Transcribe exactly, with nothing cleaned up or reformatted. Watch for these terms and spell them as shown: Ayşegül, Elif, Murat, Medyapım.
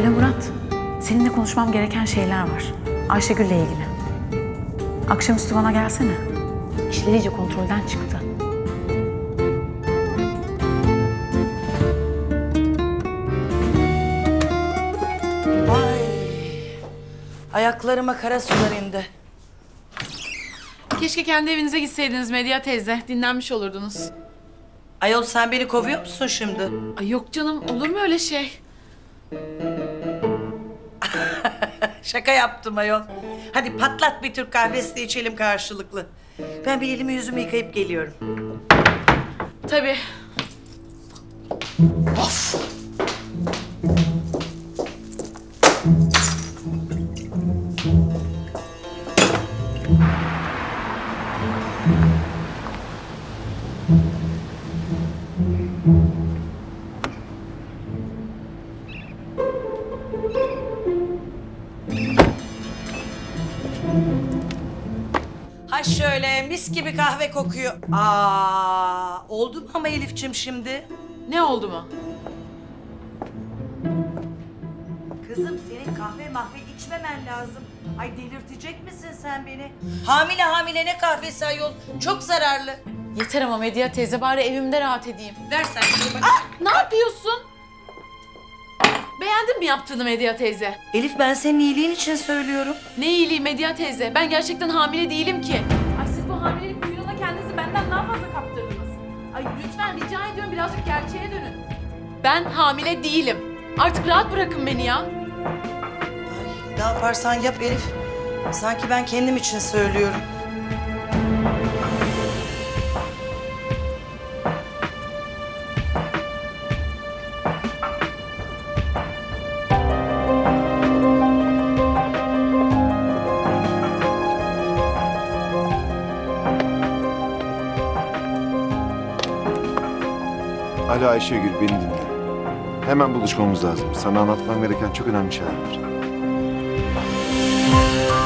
Alo Murat, seninle konuşmam gereken şeyler var. Ayşegül'le ilgili. Akşamüstü bana gelsene. İşler iyice kontrolden çıktı. Vay! Ayaklarıma kara sular indi. Keşke kendi evinize gitseydiniz Medya teyze. Dinlenmiş olurdunuz. Ayol sen beni kovuyor musun şimdi? Ay yok canım, olur mu öyle şey? Şaka yaptım ayol. Hadi patlat bir Türk kahvesi de içelim karşılıklı. Ben bir elimi yüzümü yıkayıp geliyorum. Tabii. Of! Ha şöyle mis gibi kahve kokuyor. Aa, oldu mu ama Elif'ciğim şimdi? Ne oldu mu? Kızım senin kahve mahve içmemen lazım. Ay delirtecek misin sen beni? Hamile hamile ne kahvesi ayol? Çok zararlı. Yeter ama Medya teyze, bari evimde rahat edeyim. Dersen şöyle bak. Aa! Ne yapıyorsun? Beğendin mi yaptığını Medya teyze? Elif ben senin iyiliğin için söylüyorum. Ne iyiliği Medya teyze? Ben gerçekten hamile değilim ki. Ay siz bu hamilelik kuyruğuna kendinizi benden daha fazla kaptırdınız. Ay lütfen rica ediyorum birazcık gerçeğe dönün. Ben hamile değilim. Artık rahat bırakın beni ya. Ay ne yaparsan yap Elif. Sanki ben kendim için söylüyorum. Alo Ayşegül, beni dinle. Hemen buluşmamız lazım. Sana anlatmam gereken çok önemli şeyler var.